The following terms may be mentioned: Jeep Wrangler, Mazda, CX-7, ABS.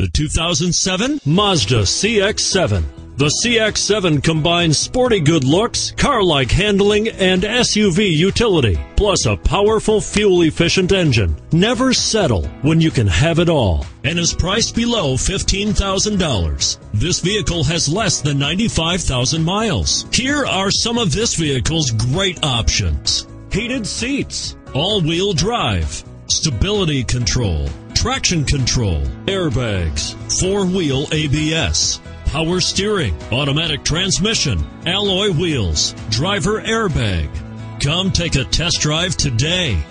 The 2007 Mazda CX-7. The CX-7 combines sporty good looks, car-like handling, and SUV utility, plus a powerful, fuel-efficient engine. Never settle when you can have it all, and is priced below $15,000. This vehicle has less than 95,000 miles. Here are some of this vehicle's great options: heated seats, all-wheel drive, stability control, traction control, airbags, four-wheel ABS, power steering, automatic transmission, alloy wheels, driver airbag. Come take a test drive today.